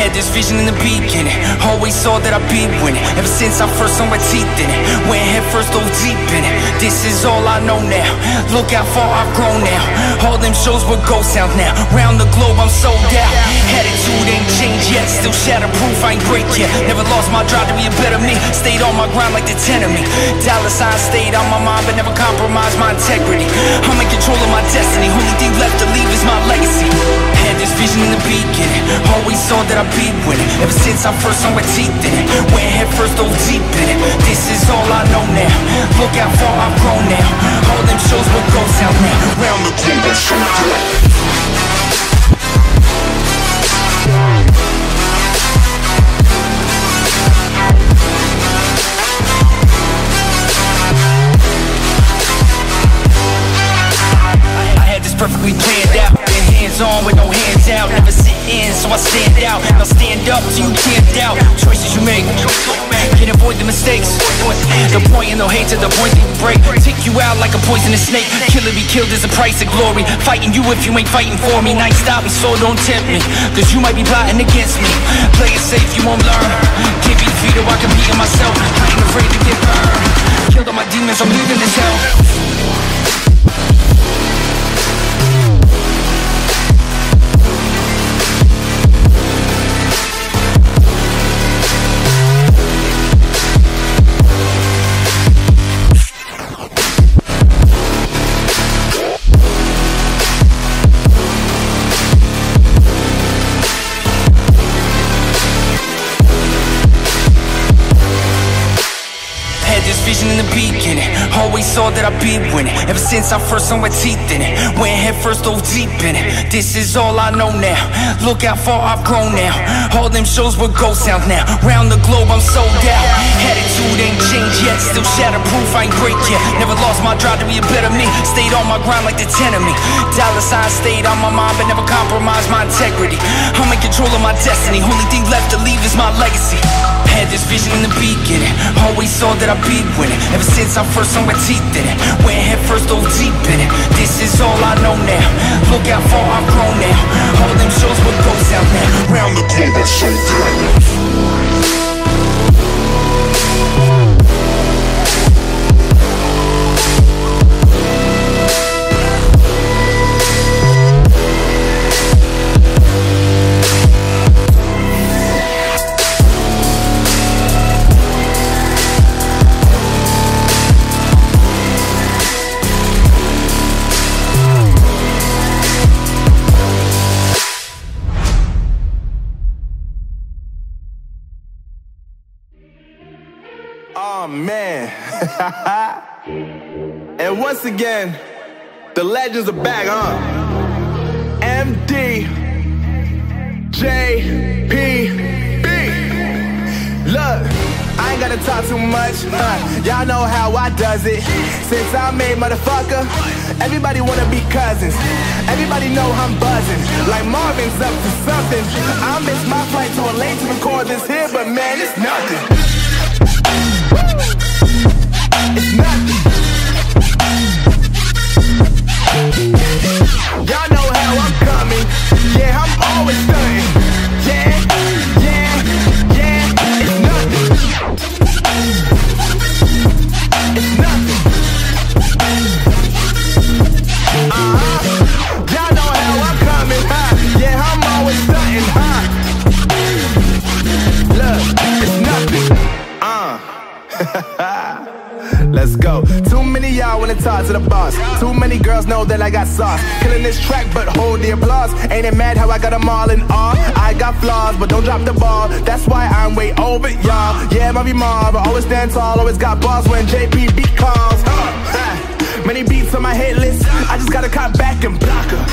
Had this vision in the beginning, always saw that I'd be winning. Ever since I first saw my teeth in it, went head first, dove deep in it. This is all I know now, look how far I've grown now. All them shows were ghost sound now, round the globe I'm sold out. Attitude ain't changed yet, still shatterproof, I ain't break yet. Never lost my drive to be a better me, stayed on my grind like the tenor me. Dollar sign stayed on my mind, but never compromised my integrity. I'm in control of my destiny, only thing left to leave is my legacy. Had this vision in the beginning, always saw that I'd be winning. Ever since I first saw my teeth in it, went head first, dove deep in it. This is all I know now, look how far I've grown now. All them shows will go sound now, round the globe and show through. Perfectly planned out, been hands on with no hands out. Never sit in, so I stand out. Now stand up till you can't doubt. Choices you make, can avoid the mistakes. The point and no hate to the point that you break. Take you out like a poisonous snake. Kill or be killed is the price of glory. Fighting you if you ain't fighting for me. Night stop me, so don't tempt me, cause you might be plotting against me. Play it safe, you won't learn. Can't be defeated while competing myself. I ain't afraid to get burned. Killed all my demons, I'm leaving this hell. Vision in the beginning, always saw that I'd be winning. Ever since I first saw my teeth in it, went head first, dove deep in it. This is all I know now, look how far I've grown now. All them shows were ghost sound now, round the globe I'm sold out. Attitude ain't changed yet, still shatterproof, I ain't break yet. Never lost my drive to be a better me, stayed on my grind like the tenor me. Dollar sign stayed on my mind, but never compromised my integrity. I'm in control of my destiny, only thing left to leave is my legacy. Had this vision in the beginning, always saw that I'd be winning. Ever since I first saw my teeth in it, went head first, dove deep in it. This is all I know now, look how far I've grown now. All them shows will go down now, round the globe and show through. Oh man, and once again, the legends are back, huh? MD, JPB, look. I ain't gotta talk too much, y'all know how I does it. Since I made motherfucker, everybody wanna be cousins. Everybody know I'm buzzing, like Marvin's up to something. I missed my flight to a lane to record this here, but man, it's nothing. It's nothing. Y'all know how I'm coming, yeah, I'm always stunning. Yeah, yeah, yeah, it's nothing. It's nothing. Y'all know how I'm coming, huh? Yeah, I'm always stunning, huh? Look, it's nothing. Let's go. Too many y'all wanna talk to the boss. Too many girls know that I got sauce. Killing this track, but hold the applause. Ain't it mad how I got them all in awe? I got flaws, but don't drop the ball. That's why I'm way over y'all. Yeah, my be mob, but always stand tall. Always got balls when JPB calls. Many beats on my hit list. I just gotta cop back and block her.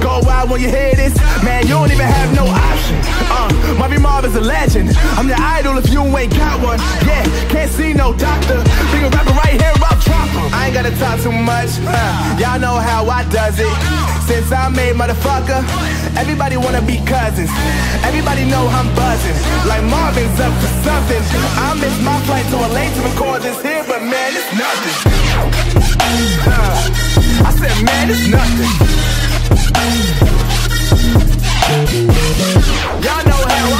Go wild when you hear this. Man, you don't even have no option. Marvy Marv is a legend. I'm the idol if you ain't got one. Yeah, can't see no doctor. Big a rapper right here, I'll drop him. I ain't gotta talk too much. Y'all know how I does it. Since I made motherfucker, everybody wanna be cousins. Everybody know I'm buzzing, like Marvin's up to something. I missed my flight to LA to record this here, but man, it's nothing. I said, man, it's nothing. Y'all know how I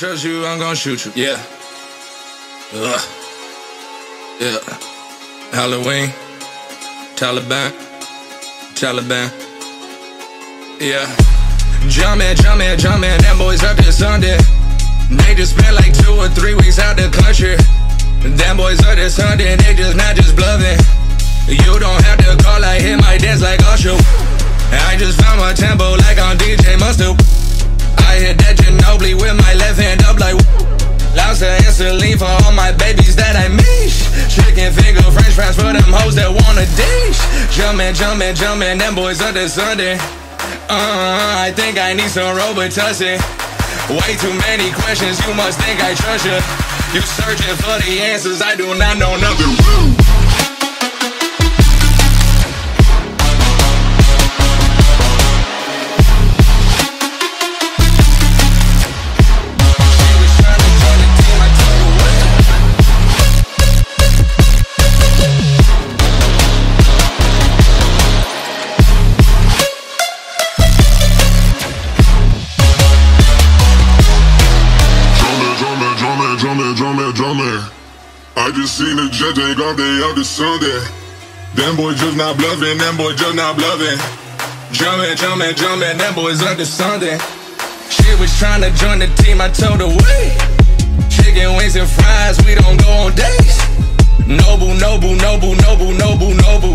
trust you, I'm gonna shoot you. Yeah. Ugh. Yeah. Halloween. Taliban. Taliban. Yeah. Jumpin', jumpin', jumpin', them boys up to Sunday. They just spent like 2 or 3 weeks out the country. Them boys up to Sunday, they just not just bluffin'. You don't have to call, I hit my dance like Usher. I just found my tempo like on DJ Mustard. I hit that Ginobili with my left hand up like lobster and saline for all my babies that I miss. Chicken finger, french fries for them hoes that wanna dish. Jumpin', jumpin', jumpin', them boys up to Sunday. I think I need some Robitussin. Way too many questions, you must think I trust you. You searching for the answers, I do not know nothing. I just seen the judge ain't got they out the Sunday. Them boys just not bluffing, them boys just not bluffing. Jumpin', jumpin', jumpin', them boys up to Sunday. She was trying to join the team, I told her wait. Chicken wings and fries, we don't go on dates. Nobu, Nobu, Nobu, Nobu, Nobu, Nobu.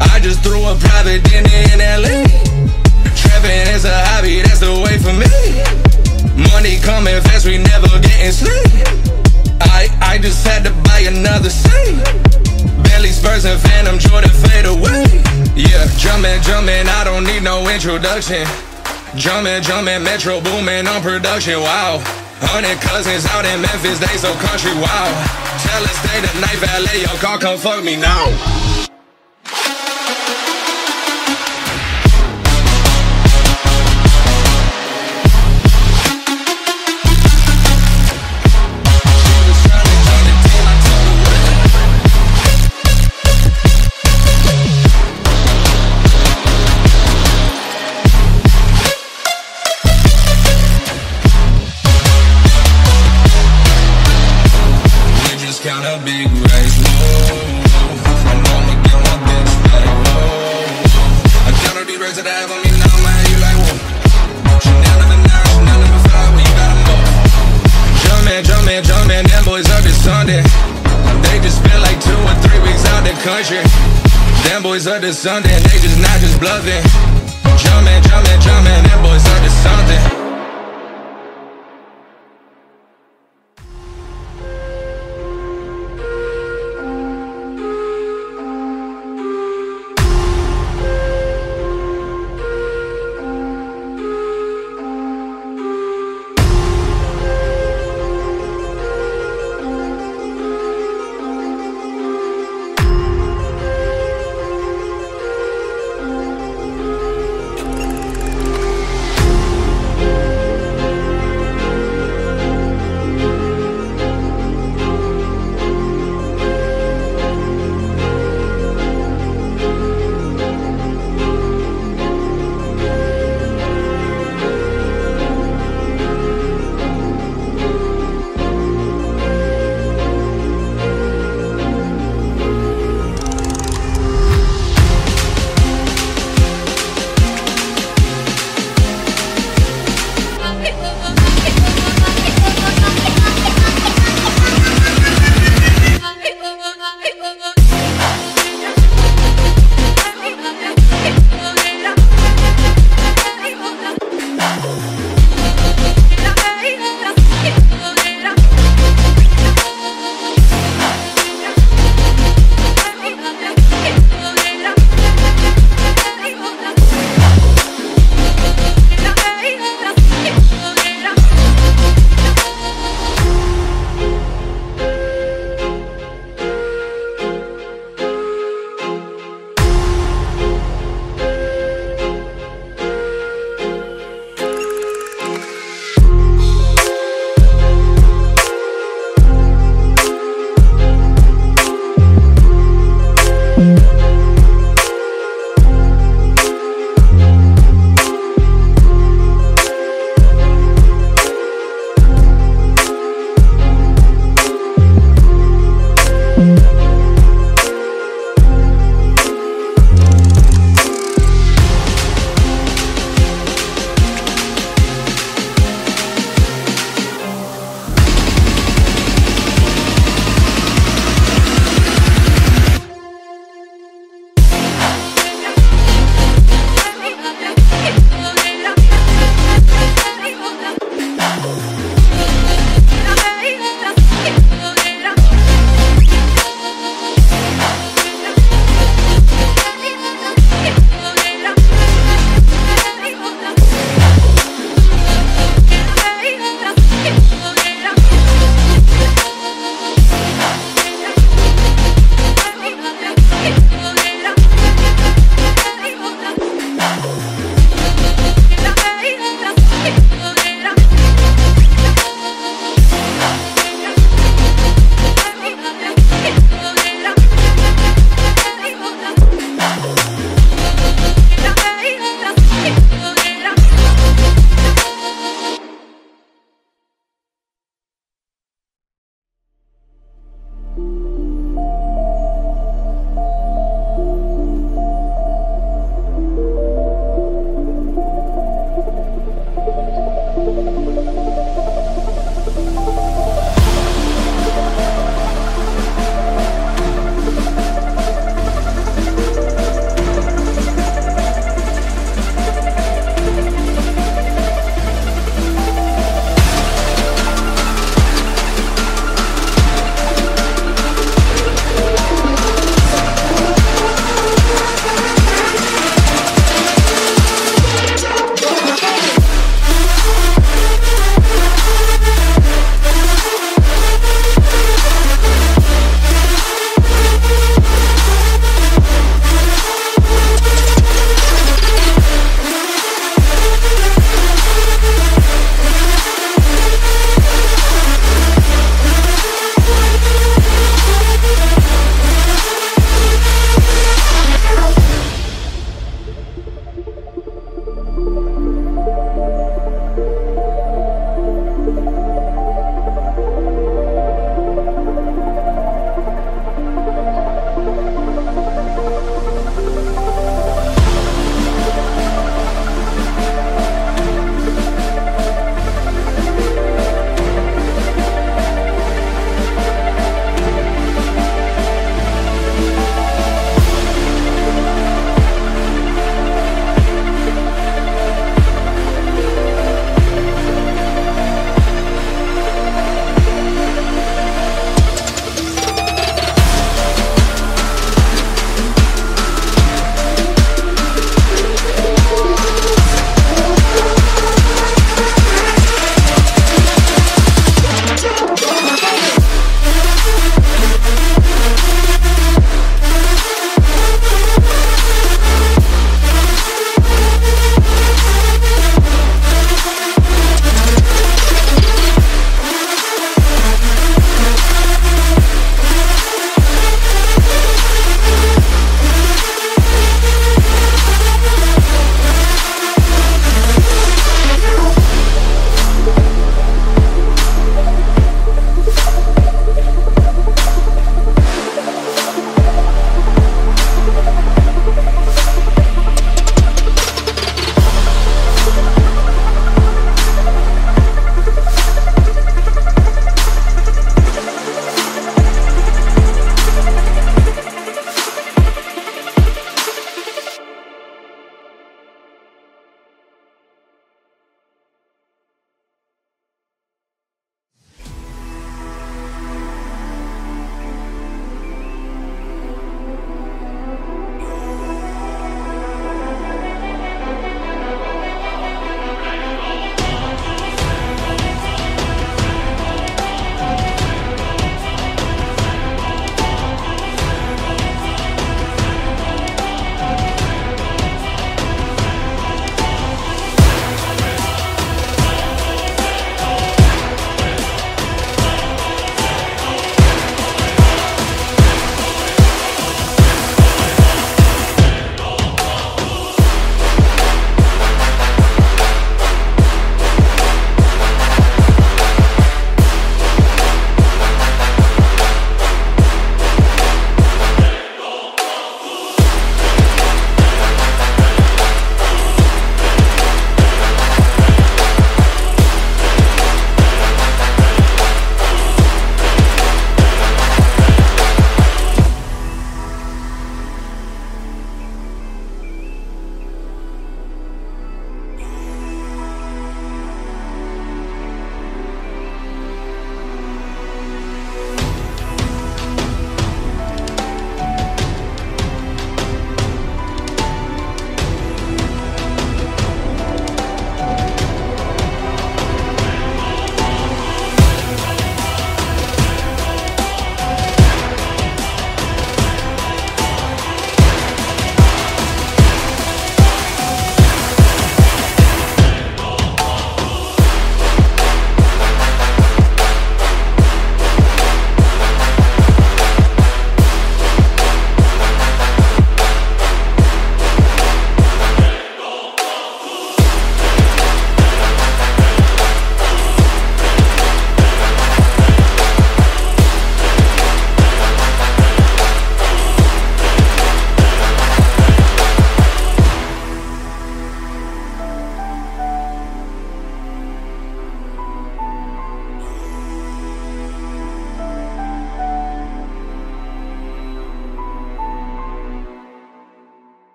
I just threw a private dinner in LA. Trappin' is a hobby, that's the way for me. Money coming fast, we never getting sleep. I just had to buy another seat. Bentley, Spurs, and Phantom Jordan fade away. Yeah, jumpin', jumpin', I don't need no introduction. Jumpin', jumpin', Metro boomin' on production, wow. 100 cousins out in Memphis, they so country, wow. Tell us stay the night, valet, your car, come fuck me now. Big race, whoa. I'm gonna get my bitch back, whoa. I got all these rags that I have on me now, man, you like, whoa. Chanel number 9, Chanel number 5, well, you gotta move. Jumpin', jumpin', jumpin', them boys up to Sunday. They just spent like 2 or 3 weeks out the country. Them boys up to Sunday, they just not just bluffin'. Jumpin', jumpin', jumpin', them boys up to something.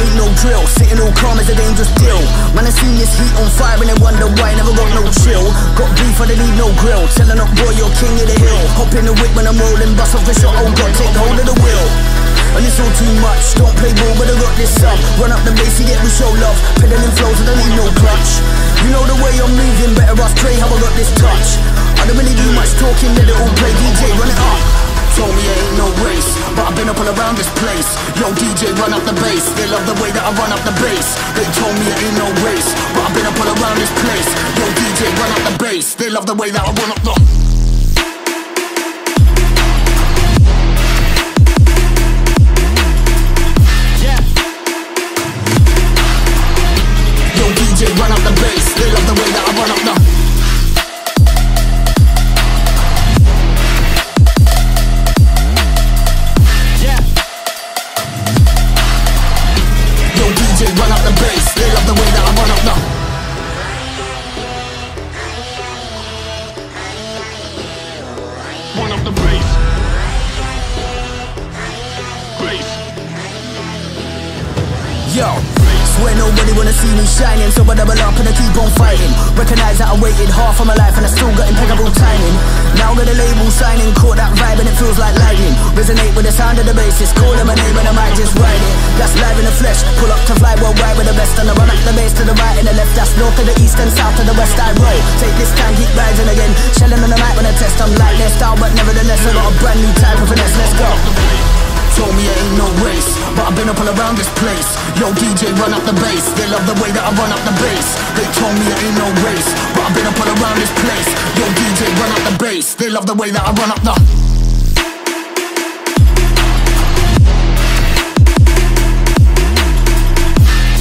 ain't no drill. Sitting all calm is a dangerous deal. Man, I seen this heat on fire and they wonder why I never got no chill. Got beef, I don't need no grill. Telling up, boy, you're king of the hill. Hop in the whip when I'm rolling, bust off the shot, oh God, take hold of the wheel. And it's all too much, don't play ball, but I got this up. Run up the base, you get me show love. Pedaling flows, I don't need no clutch. You know the way I'm moving, better ask Trey how I got this touch. I don't really do much talking, let it all play, DJ, run it up. Told me it ain't no race, but I've been up all around this place. Yo DJ, run up the bass, they love the way that I run up the bass. They told me it ain't no race, but I've been up all around this place. Yo DJ, run up the bass, they love the way that I run up the... Yo, swear nobody wanna see me shining, so I double up and I keep on fighting. Recognize that I waited half of my life and I still got impeccable timing. Now got a label signing, caught that vibe and it feels like lightning. Resonate with the sound of the bass, it's calling my name and I might just ride it. That's live in the flesh, pull up to fly worldwide with the best. And I run up the bass to the right and the left, that's north to the east and south to the west I roll. Take this time, keep rising again, shelling on the night when I test. I'm like their style, but nevertheless I got a brand new type of finesse, let's go. Told me it ain't no race, but I've been up all around this place. Yo DJ, run up the bass, they love the way that I run up the bass. They told me it ain't no race, but I've been up all around this place. Yo DJ, run up the bass, they love the way that I run up the...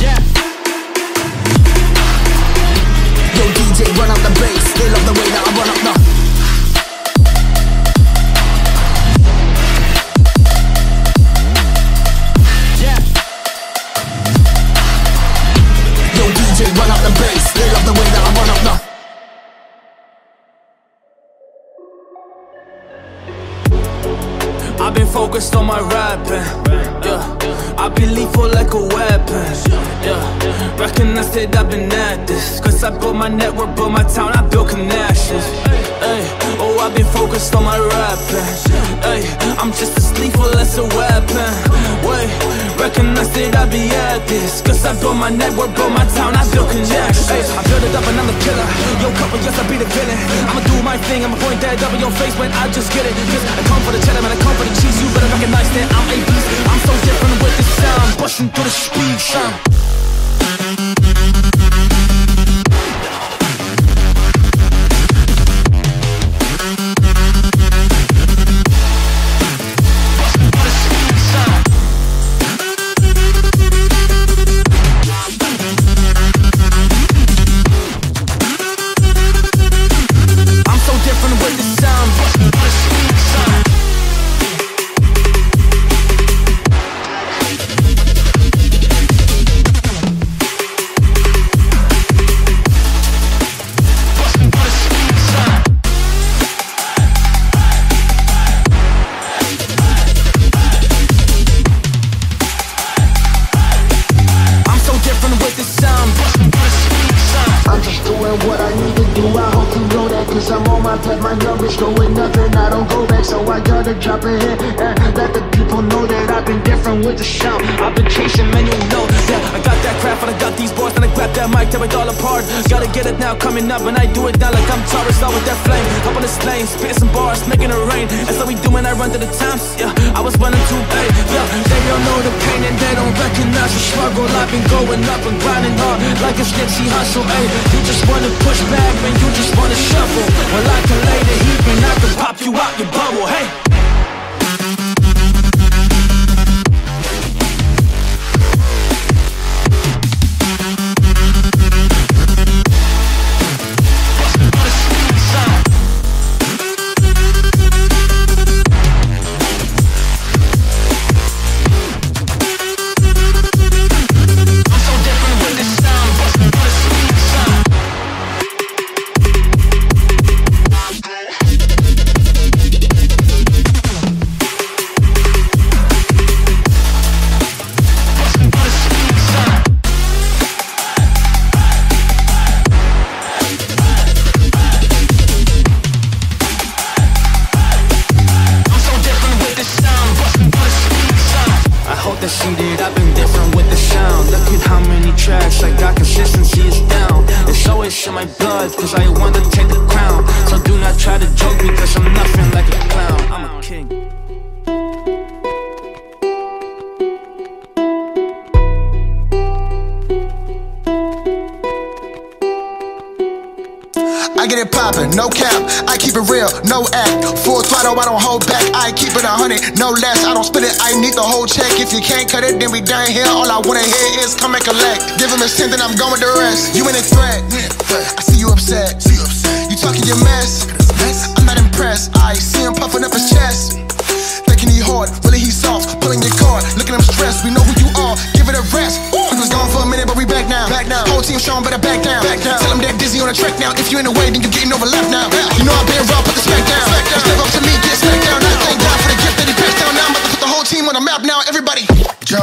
Yeah. Yo DJ, run up the bass, they love the way that I run up the... I've been focused on my rapping, yeah. I be lethal like a weapon, yeah. Recognize that I've been at this, cause I built my network, built my town, I built connections. Ay, oh, I've been focused on my rapping, ay, I'm just as lethal as a weapon. Wait, recognize that I be at this, cause I built my network, built my town, I built connections. Ay, I build it up and I'm the killer. Yo, couple, yes, I be the villain. I'ma do my thing, I'ma point that up in your face when I just get it. Cause I come for the cheddar, man, I come for the cheese, you better recognize that I'm a beast. I'm so different with this sound, busting through the speed sound. Cause I'm on my path, my numbers going nothing, I don't go back, so I gotta drop a hit and let the people know that I've been different with the sound. I've been chasing, man, you know that I got that craft, and I got these boys, and I grab that mic, tear it all apart. Gotta get it now, coming up, and I do it now like I'm Taurus, all with that flame. Up on this lane, spitting some bars, making it rain. That's what we do when I run to the times, yeah, I was running too late, yeah. They don't know the pain and they don't recognize the struggle. I've been going up and grinding hard like a snitchy hustle, ayy. You just wanna push back, man, you just wanna shuffle. Well, I can lay the heat and I can pop you out your bubble, hey. tracks, I got consistency is down. It's always in my blood, cause I wanna take the crown. So do not try to joke me, cause I'm nothing like a clown. I'm a king. I get it poppin', no cap, I keep it real, no act. Full throttle, I don't hold back, I keep it 100, no less. I don't spit it, I need the whole check. If you can't cut it, then we done here. All I wanna hear is come and collect. Give him a 10, then I'm going with the rest. You in a threat, I see you upset. You talking your mess, I'm not impressed. I see him puffin' up his chest, thinking he hard, really he soft. Pulling your card, looking him stressed. We know who you are, give it a rest. We was gone for a minute, but we back now. Whole team showin' better back down. Tell him that Dizzy on the track now. If you in the way, then you're getting overlapped now. You know I've been raw, put the smack down. Step up to me, get smack down. I thank God for the gift that he passed down. Now I'm about to put the whole team on the map now. Everybody, yo.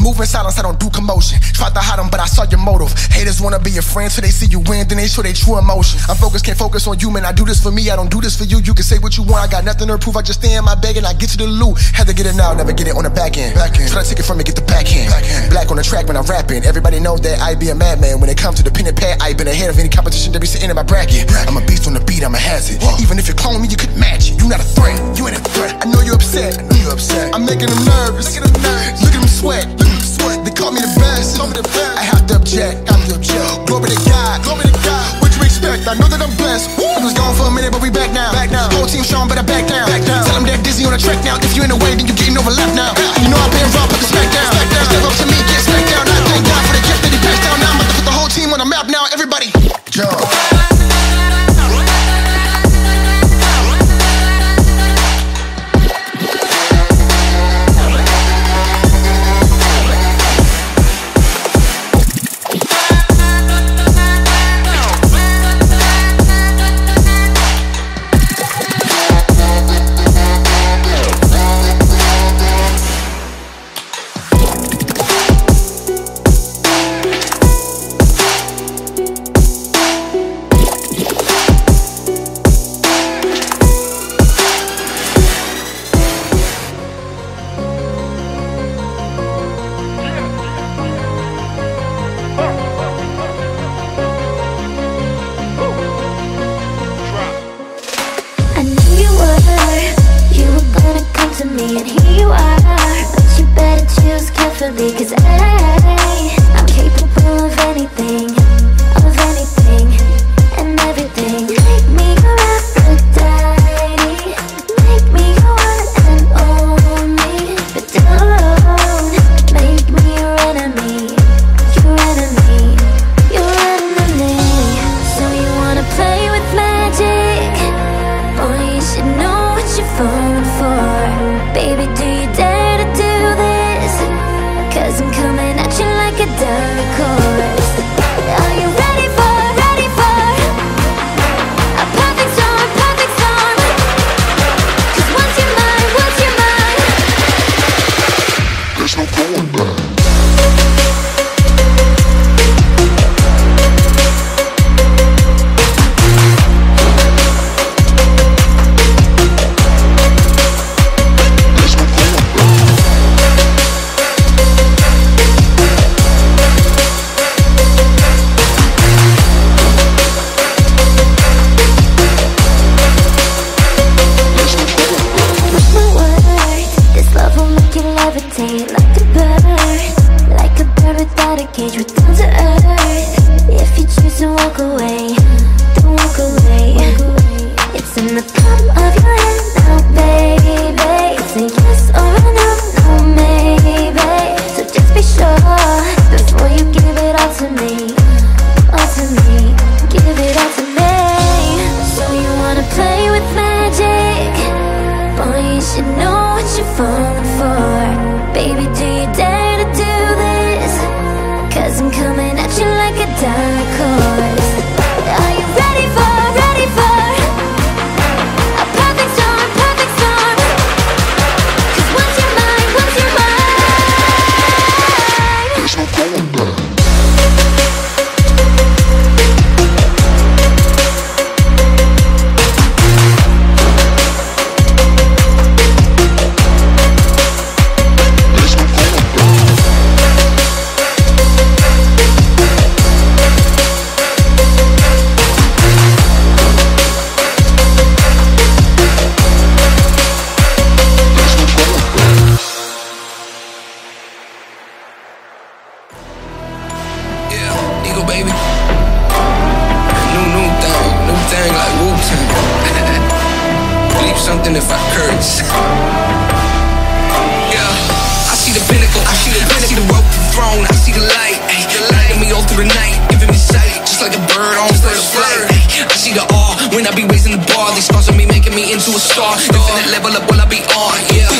Move in silence, I don't do commotion. Tried to hide them, but I saw your motive. Haters wanna be your friend, so they see you win, then they show their true emotion. I'm focused, can't focus on you, man. I do this for me, I don't do this for you. You can say what you want, I got nothing to prove. I just stay in my bag and I get to the loot. Had to get it now, never get it on the back end. Try to take it from me, get the backhand. Black on the track when I'm rapping. Everybody know that I be a madman. When it comes to the pen and pad, I been ahead of any competition that be sitting in my bracket. I'm a beast on the beat, I'm a hazard. Even if you clone me, you could match it. You not a threat, you ain't a threat. I know you upset, I'm making them nervous. Look at them sweat. They call me the best. I have to object. Glory to God. What you expect? I know that I'm blessed. I was gone for a minute, but we back now. Whole team showing, but I back down. Tell them that Dizzy on the track now. If you in the way, then you're getting overlapped now. You know I've been raw, put the smack down. Step up to me, get smack down. I thank God for the gift that he passed down. Now I'm about to put the whole team on the map now. Everybody, yo. Cause I'm capable of anything, and everything. Make me your Aphrodite, make me your one and only. But don't make me your enemy, your enemy, your enemy. So you wanna play with magic? Boy, you should know what you're falling for. Baby, do you dare? I'm coming at you like a dark horse. Are you ready for a perfect storm? Cause once you're mine, there's no going back. Like a bird without a cage, we're down to earth. If you choose to walk away, don't walk away. It's in the palm of your hand now, baby. It's a yes or a no, no maybe. So just be sure before you give it all to me. All to me, give it all to me. So you wanna play with magic? Boy, you should know what you're falling for. Baby, do you dare? I'm coming at you like a dark horse. Are you ready for nigga, baby. New thing like Wu-Tang. Leave something if I curse. Yeah, I see the pinnacle, I see the rope, the throne, I see the light. Lighting me all through the night, giving me sight, just like a bird on first flight. I see the awe when I be raising the bar. These thoughts of me making me into a star. Infinite level up while I be on. Yeah,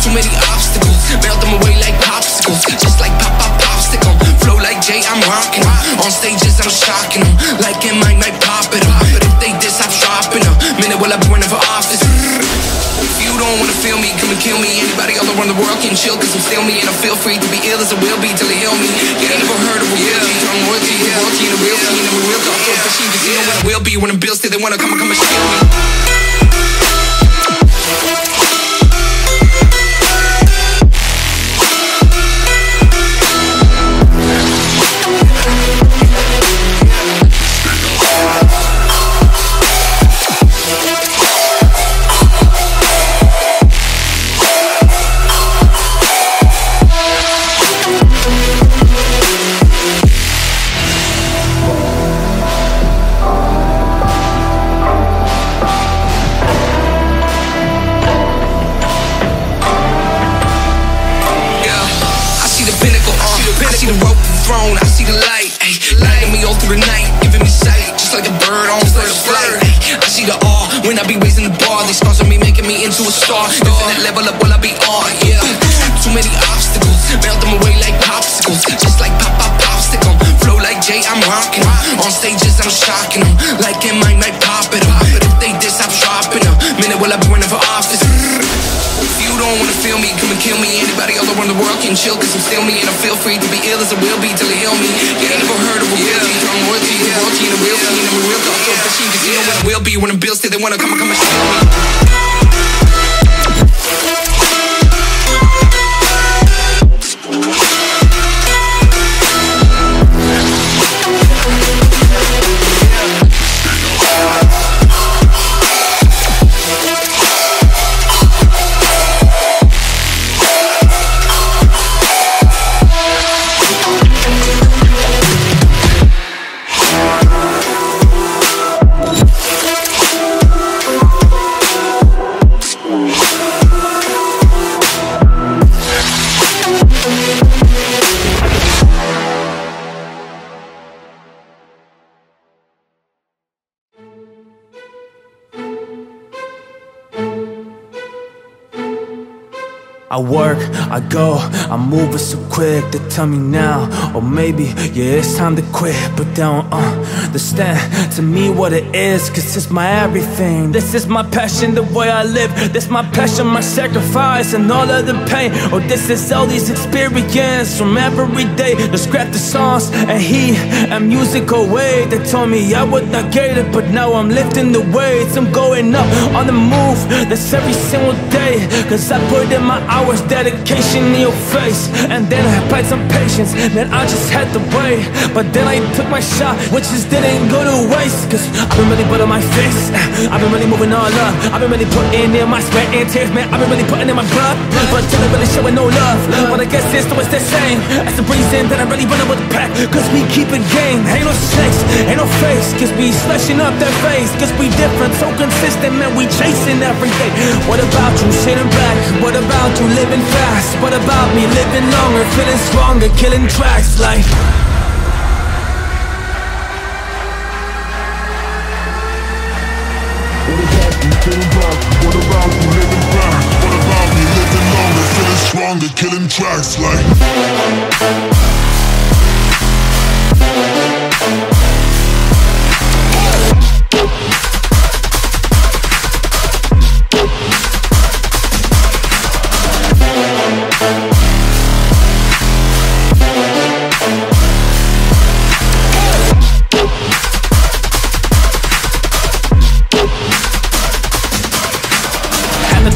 too many obstacles, melt them away like popsicles, just like pop popsicle. Flow like Jay, I'm rocking em. On stages, I'm shocking them. Like in my night, pop it up. But if they diss, I'm dropping them. Minute will I run for office. If you don't wanna feel me, come and kill me. Anybody all around the world can chill, cause I'm still me. And I feel free to be ill as I will be till they heal me. You ain't never heard of a real G, I'm royalty, the royalty and the real thing. And we real talk, so fishing, cause you know what I will be. When I'm built, still they wanna come and shield me. I see the rope, the throne, I see the light, lighting me all through the night, giving me sight, just like a bird on first flight. I see the awe when I be raising the bar. These thoughts of me making me into a star. Infinite level up while I be on. Yeah, too many obstacles, melt them away like popsicles, just like pop popsicle. Flow like Jay, I'm rocking em. On stages, I'm shocking them. Like in my night, pop it up. But if they diss, I'm dropping them. Minute will I be running for office. You don't wanna feel me, come and kill me. Anybody all around the world can chill, cause I'm still me. And I feel free to be ill as I will be till they heal me. You ain't never heard of a real G, I'm royalty, the royalty and the real thing. And we real talk, so fishing, cause you know what I will be. When I'm built, still they wanna come and steal me. I work, I go, I'm moving so quick. They tell me now, or maybe, yeah, it's time to quit. But they don't understand to me what it is, cause it's my everything. This is my passion, the way I live. This my passion, my sacrifice, and all of the pain. Oh, this is all these experiences from every day. They scrap the songs and heat and music away. They told me I would not get it, but now I'm lifting the weights. I'm going up on the move, that's every single day. Cause I put in my hours, dedication in your face. And then I had some patience, then I just had to wait. But then I took my shot, which just didn't go to waste. Cause I've been really putting my face, I've been really moving all up. I've been really putting in my sweat and tears, man. I've been really putting in my blood, but still really showing no love. But I guess it's always the same. That's the reason that I really run up with the pack, cause we keep it game. Ain't no shakes, ain't no face, cause we slashing up that face. Cause we different, so consistent, man, we chasing every day. What about you sitting back? What about you living fast? What about me living longer, feeling stronger, killing tracks like? What about you sitting back? What about you living fast? What about me living longer, feeling stronger, killing tracks like?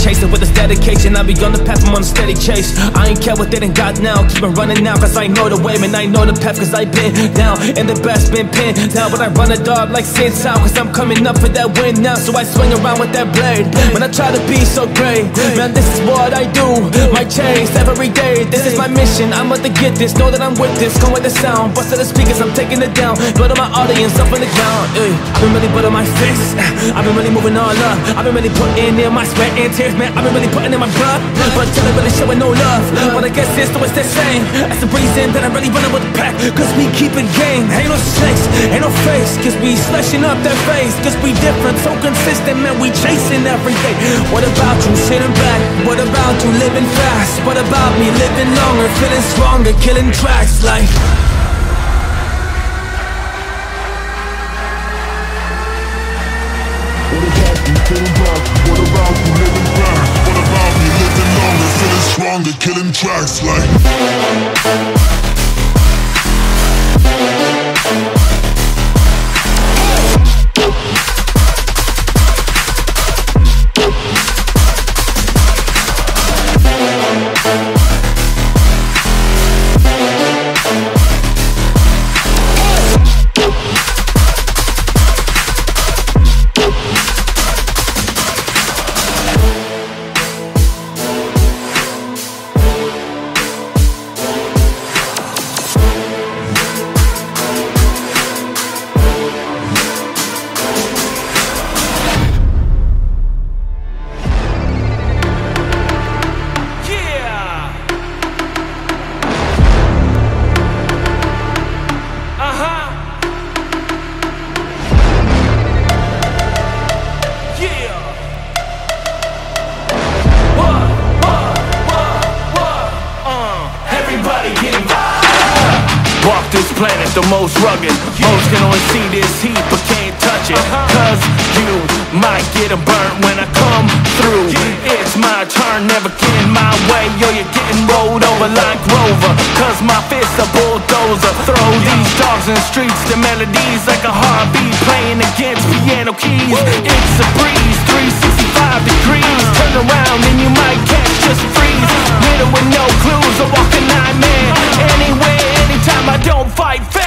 chasing with this dedication. I be on the path, I'm on a steady chase. I ain't care what they done got now. Keep on running now, cause I know the way, man. I know the path, cause I been down and the best been pinned down. But I run a dog like Sin Town, cause I'm coming up for that win now. So I swing around with that blade when I try to be so great. Man, this is what I do. My change every day. This is my mission. I'm about to get this. Know that I'm with this. Come with the sound. Busted the speakers, I'm taking it down. Blood on my audience, up on the ground. I've been really butt on my fist. I've been really moving all up. I've been really putting in my sweat and tears, man. I've been really putting in my blood, but still really showing no love. But I guess it's so it's the same. That's the reason that I'm really running with the pack, cause we keep it game. Ain't no snakes, ain't no face, cause we slashing up that face. Cause we different, so consistent, man. We chasing every day. What about you sitting back? What about you living fast? What about me living longer, feeling stronger, killing tracks like what about you living fast? What about me living longer, feeling stronger, killing tracks like the most rugged, most can only see this heat but can't touch it, cause you might get a burnt when I come through. It's my turn, never get in my way, yo, you're getting rolled over like Rover, cause my fists are bulldozer. Throw these dogs in the streets, the melodies like a heartbeat playing against piano keys. It's a breeze, 365 degrees, turn around and you might catch just freeze. Little with no clues, I walk a nightmare, anywhere, anytime, I don't fight fair.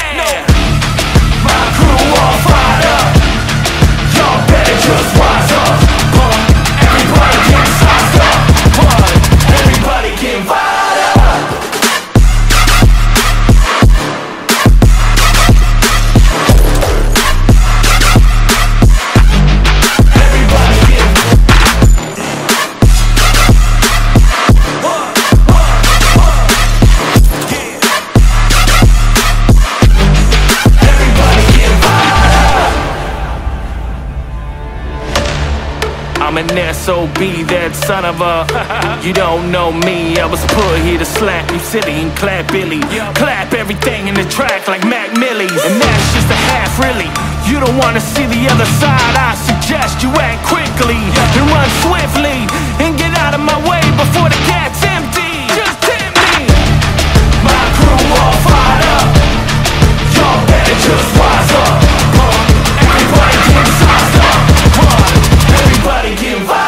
An SOB, that son of a you don't know me, I was put here to slap you silly and clap Billy. Clap everything in the track like Mac Millie's. And that's just a half really. You don't wanna see the other side, I suggest you act quickly and run swiftly and get out of my way before the cat's empty. Just hit me. My crew all fired up, y'all better just wise up. Everybody get sized up. Everybody get fired up.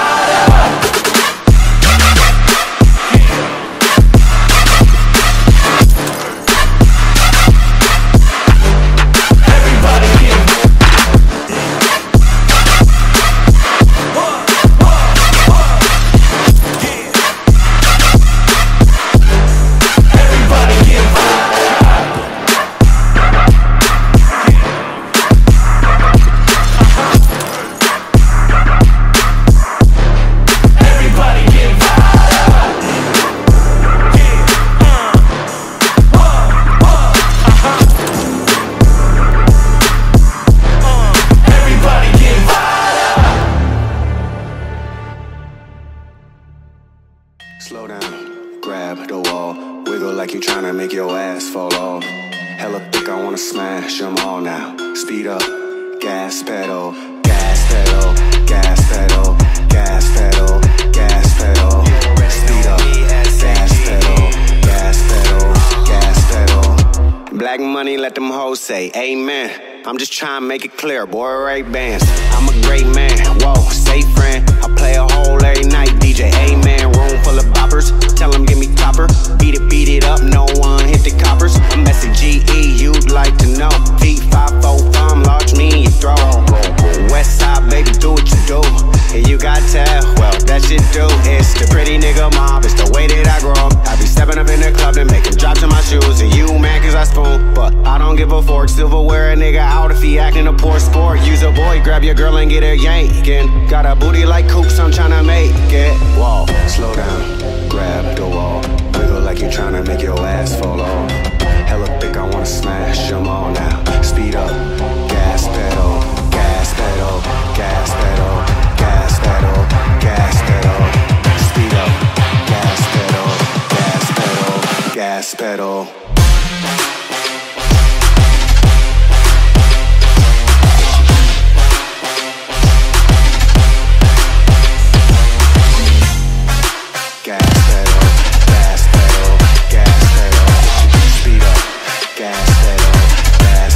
Slow down, grab the wall, wiggle like you tryna make your ass fall off. Hella thick, I wanna smash them all now. Speed up, gas pedal, gas pedal, gas pedal, gas pedal, gas pedal. Speed up, gas pedal, gas pedal, gas pedal. Black money, let them hoes say amen. I'm just tryna make it clear, boy, Ray Bans. I'm a great man, whoa, say friend, I play play a hole every night. DJ A-man, room full of boppers. Tell him give me copper. Beat it up, no one hit the coppers. I'm G-E, you'd like to know. V545, lodge me in your throat. Westside, baby, do what you do. And you got tell, well, that shit do. It's the pretty nigga mob, it's the way that I grow up. I be stepping up in the club and making drops in my shoes. And you mad cause I spoon, but I don't give a fork. Silverware a nigga out if he acting a poor sport. Use a boy, grab your girl and get her yankin'. Got a booty like Coops, I'm tryna make it. Whoa, slow down, grab the wall. Wiggle like you tryna make your ass fall off. Hella thick, I wanna smash them all now. Speed up, gas pedal, gas pedal, gas pedal. Gas pedal, gas pedal, speed up. Gas pedal, gas pedal, gas pedal. Gas pedal, gas pedal, gas pedal, speed up. Gas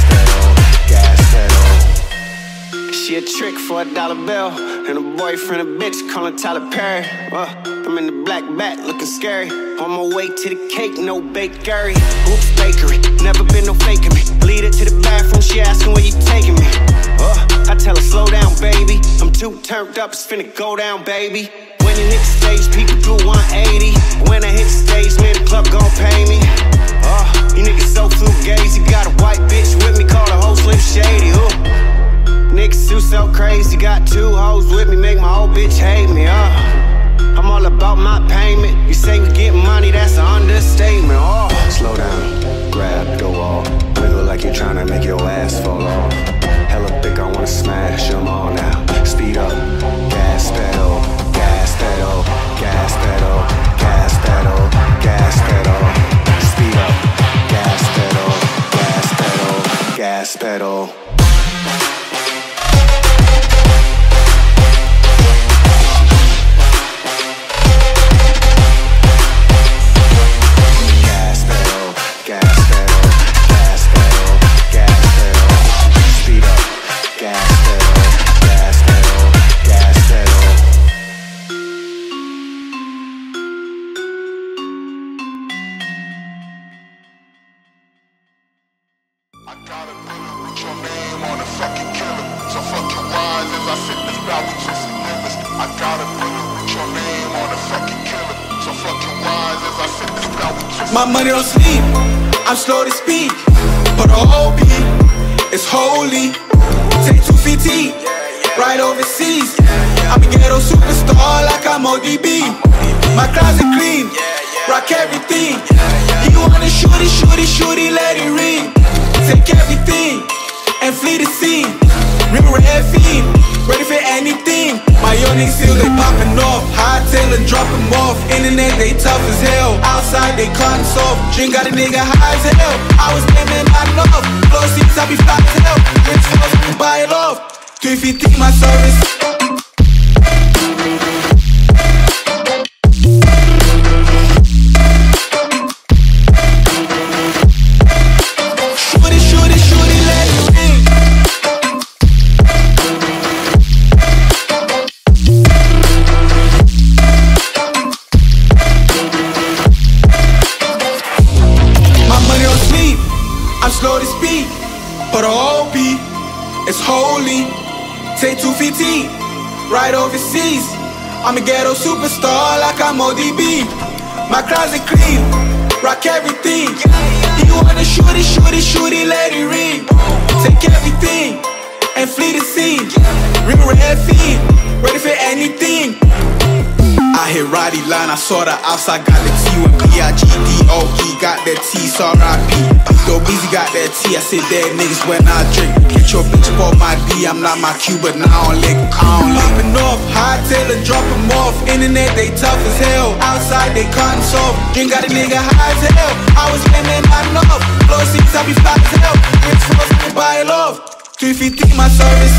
pedal, gas pedal, gas pedal. She a trick for $1 bill. And a boyfriend, a bitch, calling Tyler Perry. I'm in the black bat, looking scary. On my way to the cake, no bakery. Oops, bakery, never been no faking me. Lead her to the bathroom, she asking where you taking me. I tell her, slow down, baby. I'm too turned up, it's finna go down, baby. When you hit the stage, people do 180. When I hit the stage, man, the club gon' pay me. You niggas so flu gaze. You got a white bitch with me, call the whole Slim Shady. Niggas too so crazy, got two hoes with me, make my old bitch hate me, I'm all about my payment, you say we get money, that's an understatement, Slow down, grab the wall, wiggle like you're trying to make your ass fall off. Hella thick, I wanna smash them all now. Speed up, gas pedal, gas pedal, gas pedal, gas pedal, gas pedal. Speed up, gas pedal, gas pedal, gas pedal. My money don't sleep, I'm slow to speak, but the whole beat is holy. Take 2 feet, right overseas. I'm a ghetto superstar like I'm ODB. My closet clean, rock everything. You wanna shoot it, let it ring. Take everything and flee the scene. Real red fiend, ready for anything. My yoni seal, they popping off. Hightail and drop them off. Internet, they tough as hell. Outside, they cotton soft. Drink got a nigga high as hell. I was living my love. Floor seats, I be fly as hell. Rich folks, we buy it off. 350, my service. Take 2 feet, right overseas. I'm a ghetto superstar like I'm ODB. My closet clean, rock everything. You wanna shoot it, let it ring. Take everything and flee the scene. Real red fiend, ready for anything. I hit Roddy line, I saw the outside, got the T with B-I-G-D-O-E, got that T, it's R.I.P. Yo, Beezy got that T, I said that niggas when I drink. Get your bitch up on my D, I'm not my Q, but now I don't lick. Poppin' off, hightail and drop them off. Internet, they tough as hell. Outside, they cotton soft. Drink got a nigga high as hell. I was lemon, I love. Floor seats, I be fly as hell. Bitch, fuck, I buy it off. 350, my service.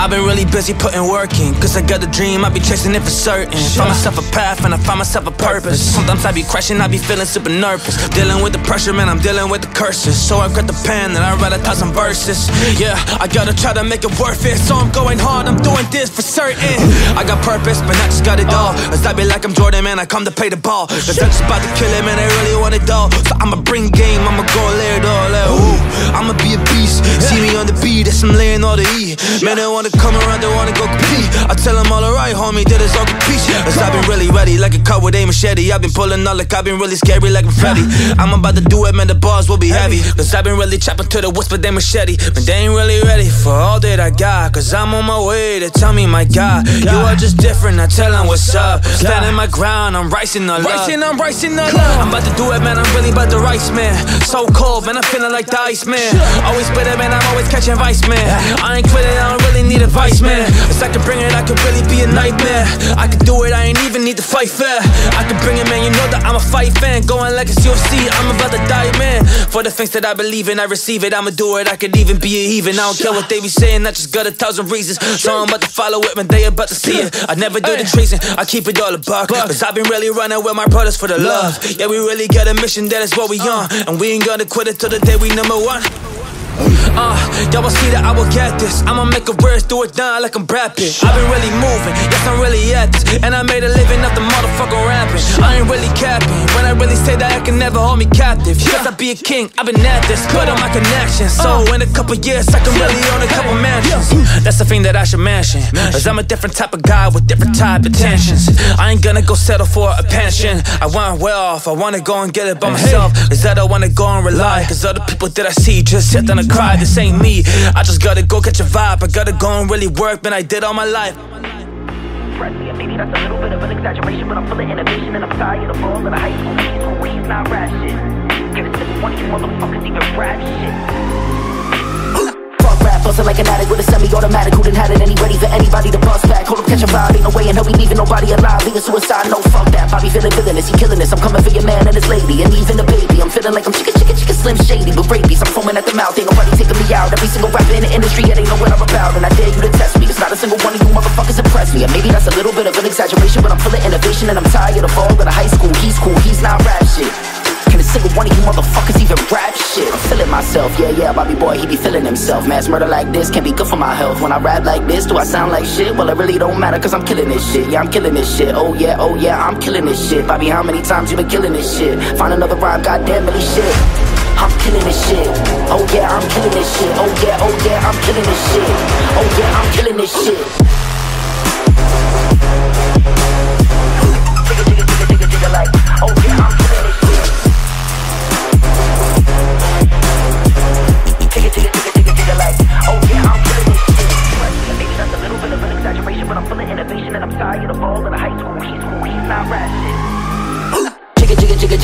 I've been really busy putting work in, cause I got a dream, I be chasing it for certain. Find myself a path and I find myself a purpose. Sometimes I be crashing, I be feeling super nervous. Dealing with the pressure, man, I'm dealing with the curses. So I grab the pen and I write 1,000 verses. Yeah, I gotta try to make it worth it. So I'm going hard, I'm doing this for certain. I got purpose, but I just got it all. Cause I be like I'm Jordan, man, I come to play the ball. Cause I'm just about to kill it, man, I really want it all. So I'ma bring game, I'ma go and lay it all out. I'ma be a beast, see me on the beat, that's I'm laying all the E. Man, they wanna come around, they wanna go compete. I tell them all alright, homie, that is all complete. Cause I've been really ready, like a car with a machete. I've been pulling out like I've been really scary, like I'm Freddy. I'm about to do it, man, the bars will be heavy. Cause I've been really chopping to the whisper, they machete. But they ain't really ready for all that I got. Cause I'm on my way, they tell me, my God, you are just different, I tell them what's up. Standing my ground, I'm rising all up. I'm rising all up. I'm about to do it, man, I'm really about to rise, man. So cold, man, I'm feeling like the Ice Man. Always bitter, man, I'm always catching vice, man. I ain't quitting, I don't really need advice, man. Cause I can bring it, I can really be a nightmare. I can do it, I ain't even need to fight fair. I can bring it, man, you know that I'm a fight fan. Going like it's UFC, I'm about to die, man. For the things that I believe in, I receive it, I'ma do it, I could even be it even. I don't care what they be saying, I just got 1,000 reasons. So I'm about to follow it, man, they about to see it. I never do the treason, I keep it all a buck. Cause I've been really running with my brothers for the love. Yeah, we really got a mission, that is what we on. And we ain't gonna quit it till the day we number one. Y'all will see that I will get this. I'ma make a verse, do it down like I'm Brad Pitt. I've been really moving, yes I'm really at this. And I made a living off the motherfucking rapping. I ain't really capping, when I really say that I can never hold me captive. Cause I be a king, I've been at this, put on my connections. So in a couple years I can really own a couple mansions. That's the thing that I should mention, cause I'm a different type of guy with different type of tensions. I ain't gonna go settle for a pension. I want wealth, I wanna go and get it by myself. Cause I don't wanna go and rely, cause other people that I see just sit down and cry. This ain't me, I just gotta go catch a vibe. I gotta go and really work, man, I did all my life. Maybe that's a little bit of an exaggeration, but I'm full of innovation and I'm tired of all of the hype. So we're not rap shit. Give it to one of you motherfuckers, even rap shit. Fuck rap, bustin' like an addict with a semi-automatic. Who done had it any ready for anybody to bust back? Hold up, catch a vibe, ain't no way in hell we leaving nobody alive. Leaving suicide, no fuck that. Bobby feeling villainous, he killing this. I'm coming for your man and his lady, and even the baby. I'm feeling like I'm chicken, Slim Shady with rabies. I'm foaming at the mouth, ain't nobody taking me out. Every single rapper in the industry, yeah, they know what I'm about. And I dare you to test me, cause not a single one of you motherfuckers impress me. And maybe that's a little bit of an exaggeration, but I'm full of innovation and I'm tired of all of the high school. He's cool, he's not rap shit. Can a single one of you motherfuckers even rap shit? I'm feeling myself, yeah, Bobby boy, he be feeling himself. Mass murder like this can't be good for my health. When I rap like this, do I sound like shit? Well, it really don't matter, cause I'm killing this shit. Yeah, I'm killing this shit, oh yeah, I'm killing this shit. Bobby, how many times you been killing this shit? Find another rhyme, goddamn really shit. I'm killing this shit. Oh yeah, I'm killing this shit. Oh yeah, I'm killing this shit. Oh yeah, I'm killing this shit. Digga like, oh yeah, I'm killing this shit. Digga like, oh yeah, I'm killing this shit. Maybe that's a little bit of an exaggeration, but I'm full of innovation and I'm tired of all of the high school. He's not ratchet.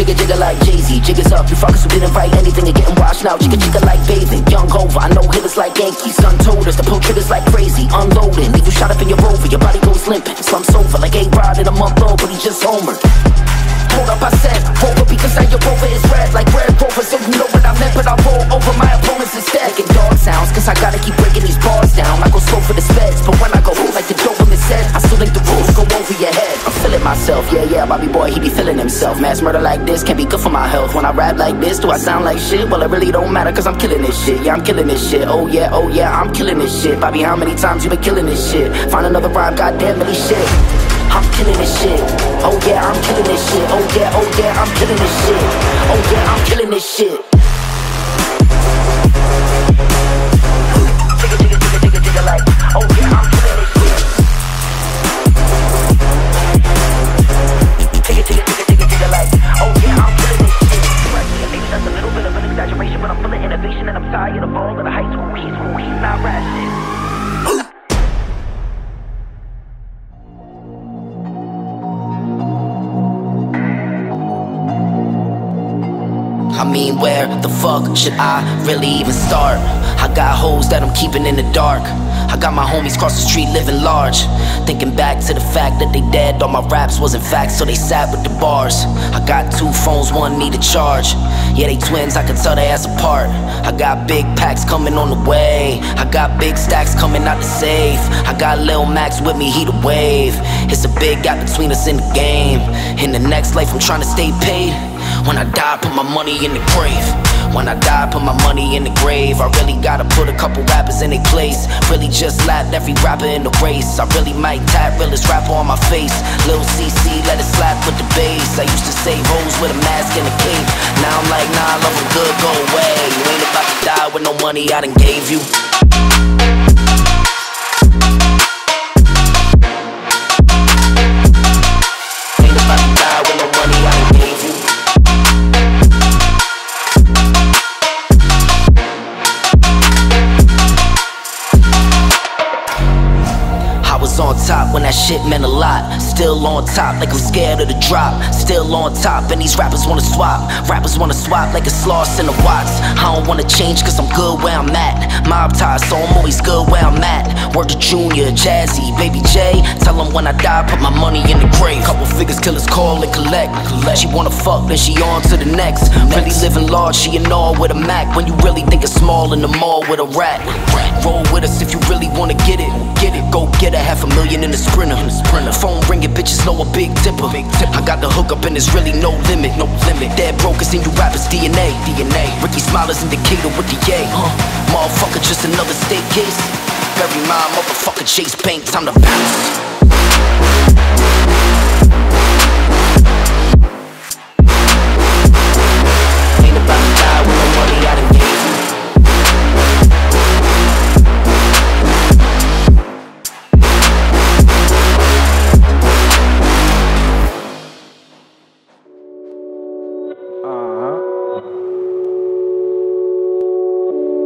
Jigga like Jay-Z, jiggas up, you fuckers who didn't write anything are getting washed now. Jigga like bathing, young over, I know hitters like Yankees. Sun told us to pull triggers like crazy, unloading. Leave you shot up in your rover, your body goes limping. Slumps over like A-Rod in a month old, but he just homered. Hold up, I said, roll up because now your rover is red like Red Rover. So you know what I meant, but I roll over my opponents instead. Making dog sounds, cause I gotta keep breaking these bars down. I go slow for the speds, but when I go like the Doberman said, I still think the rules go over your head. I'm feeling myself, yeah, Bobby boy, he be feeling himself. Mass murder like this can't be good for my health. When I rap like this, do I sound like shit? Well, it really don't matter, cause I'm killing this shit. Yeah, I'm killing this shit, oh yeah, I'm killing this shit. Bobby, how many times you been killing this shit? Find another rhyme, goddamn really shit. I'm killing this shit, oh yeah, I'm killing this shit. Oh yeah, I'm killing this shit. Oh yeah, I'm killing this shit. Digga like, oh yeah, I'm killing this shit. Digga like, oh yeah, I'm killing this shit. Maybe that's a little bit of an exaggeration, but I'm full of innovation and I'm tired of all of the high school. He's not ratchet. I mean, where the fuck should I really even start? I got hoes that I'm keeping in the dark. I got my homies cross the street living large, thinking back to the fact that they dead. All my raps wasn't facts, so they sat with the bars. I got two phones, one need a charge. Yeah, they twins, I can tell they ass apart. I got big packs coming on the way. I got big stacks coming out the safe. I got Lil Max with me, he the wave. It's a big gap between us in the game. In the next life, I'm trying to stay paid. When I die, put my money in the grave. When I die, put my money in the grave. I really gotta put a couple rappers in their place. Really just lapped every rapper in the race. I really might tap realest rapper on my face. Lil CC, let it slap with the bass. I used to save hoes with a mask and a cape. Now I'm like, nah, love 'em good, go away. You ain't about to die with no money I done gave you. On top when that shit meant a lot. Still on top like I'm scared of the drop. Still on top and these rappers wanna swap. Rappers wanna swap like it's lost in the Watts. I don't wanna change cause I'm good where I'm at. Mob ties, so I'm always good where I'm at. Word to Junior, Jazzy, Baby J. Tell them when I die, put my money in the grave. Couple figures, killers call and collect. She wanna fuck, then she on to the next. Really living large, she in all with a Mac. When you really think it's small in the mall with a rat. Roll with us if you really wanna get it. Get it, go get a half a million in the sprinter. Phone ringing, bitches know a big tipper. I got the hook up and there's really no limit. Dead brokers in you rappers DNA. Ricky Smilers in Decatur with the A. Motherfucker, just another staircase. Bury my motherfucker Chase Bank, time to bounce.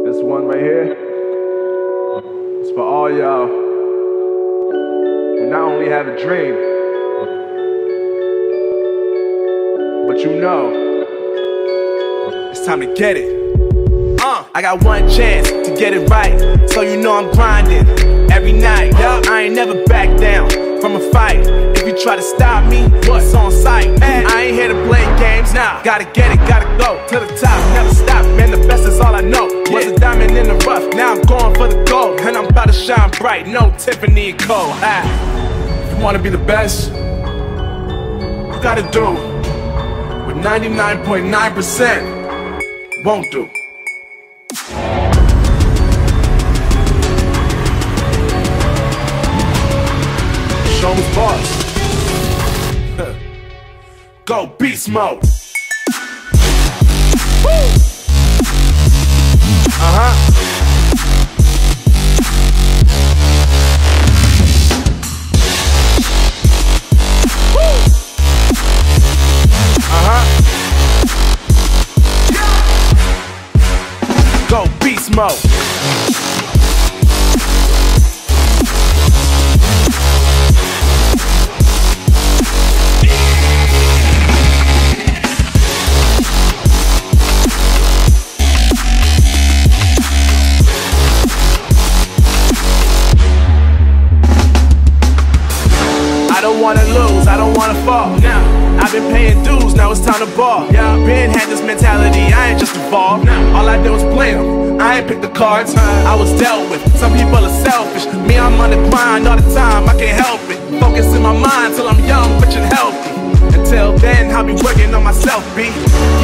This one right here, it's for all y'all who not only have a dream, but you know it's time to get it. I got one chance to get it right, so you know I'm grinding every night. I ain't never back down from a fight. If you try to stop me, what's on sight? Man, I ain't here to play games, nah. Gotta get it, gotta go to the top, never stop. Man, the best is all I know. Was a diamond in the rough, now I'm going for the gold. And I'm about to shine bright, no Tiffany and Co. If you want to be the best, you gotta do what 99.9% won't do. Show me boss. Go beast mode. Woo! Go beast mode. I don't wanna lose, I don't wanna fall. I've been paying dues, now it's time to ball. Ben had this mentality, I ain't just evolved. All I did was play them, I ain't picked the cards. I was dealt with, some people are selfish. Me, I'm on the grind all the time, I can't help it. Focus in my mind till I'm young, rich and healthy. Until then, I'll be working on myself, B.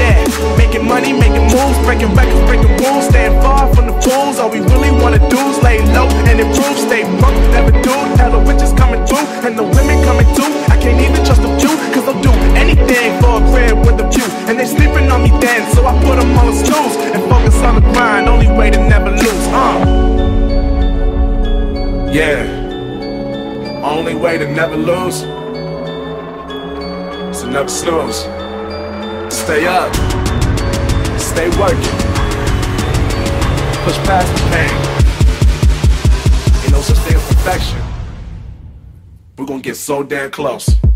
Yeah, making money, making moves, breaking records, breaking rules. Staying far from the fools, all we really wanna do is lay low and improve. Stay broke, never do, tell the witches coming through. And the women coming through, I can't even trust a few. Cause they'll do anything for a crib with a view. And they sleeping on me then, so I put them on a snooze and focus on the grind, only way to never lose. Yeah, only way to never lose is to never snooze. Stay up, stay working, push past the pain. Ain't no such thing as perfection. We're gonna get so damn close.